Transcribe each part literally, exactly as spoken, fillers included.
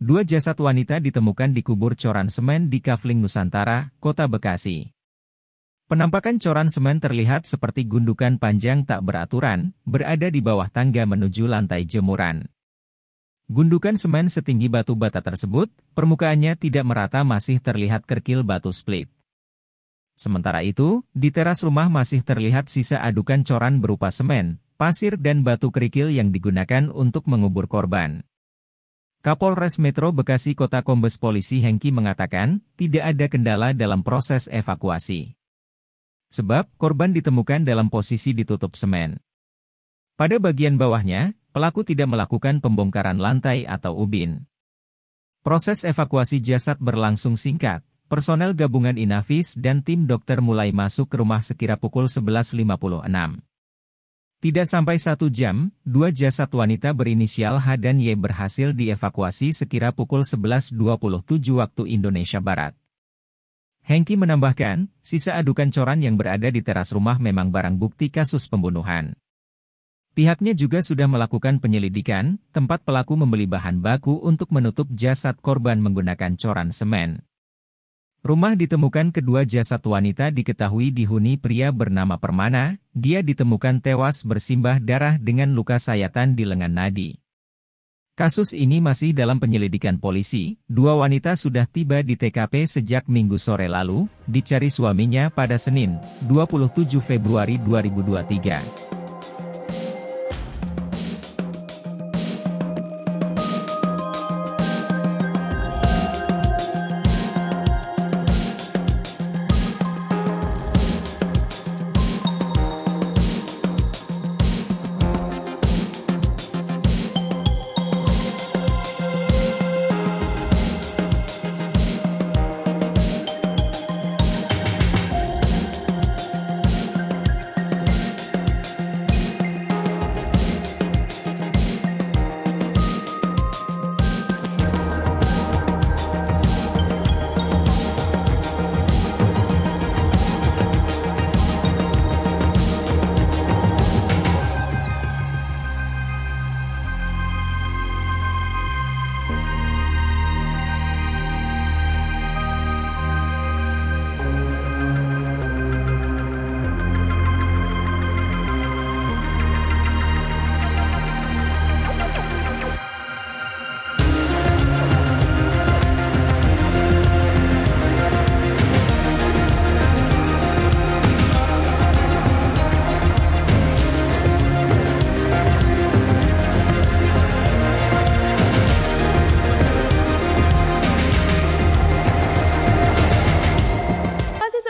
Dua jasad wanita ditemukan di kubur coran semen di Kavling Nusantara, Kota Bekasi. Penampakan coran semen terlihat seperti gundukan panjang tak beraturan, berada di bawah tangga menuju lantai jemuran. Gundukan semen setinggi batu bata tersebut, permukaannya tidak merata masih terlihat kerkil batu split. Sementara itu, di teras rumah masih terlihat sisa adukan coran berupa semen, pasir dan batu kerikil yang digunakan untuk mengubur korban. Kapolres Metro Bekasi Kota Kombes Polisi Hengki mengatakan, tidak ada kendala dalam proses evakuasi. Sebab, korban ditemukan dalam posisi ditutup semen. Pada bagian bawahnya, pelaku tidak melakukan pembongkaran lantai atau ubin. Proses evakuasi jasad berlangsung singkat. Personel gabungan Inafis dan tim dokter mulai masuk ke rumah sekira pukul sebelas lima puluh enam. Tidak sampai satu jam, dua jasad wanita berinisial H dan Y berhasil dievakuasi sekira pukul sebelas dua puluh tujuh waktu Indonesia Barat. Hengki menambahkan, sisa adukan coran yang berada di teras rumah memang barang bukti kasus pembunuhan. Pihaknya juga sudah melakukan penyelidikan, tempat pelaku membeli bahan baku untuk menutup jasad korban menggunakan coran semen. Rumah ditemukan kedua jasad wanita diketahui dihuni pria bernama Permana. Dia ditemukan tewas bersimbah darah dengan luka sayatan di lengan nadi. Kasus ini masih dalam penyelidikan polisi. Dua wanita sudah tiba di T K P sejak Minggu sore lalu, dicari suaminya pada Senin, dua puluh tujuh Februari dua ribu dua puluh tiga.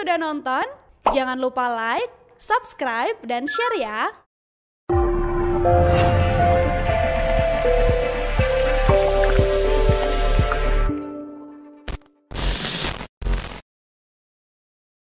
Sudah nonton? Jangan lupa like, subscribe, dan share ya!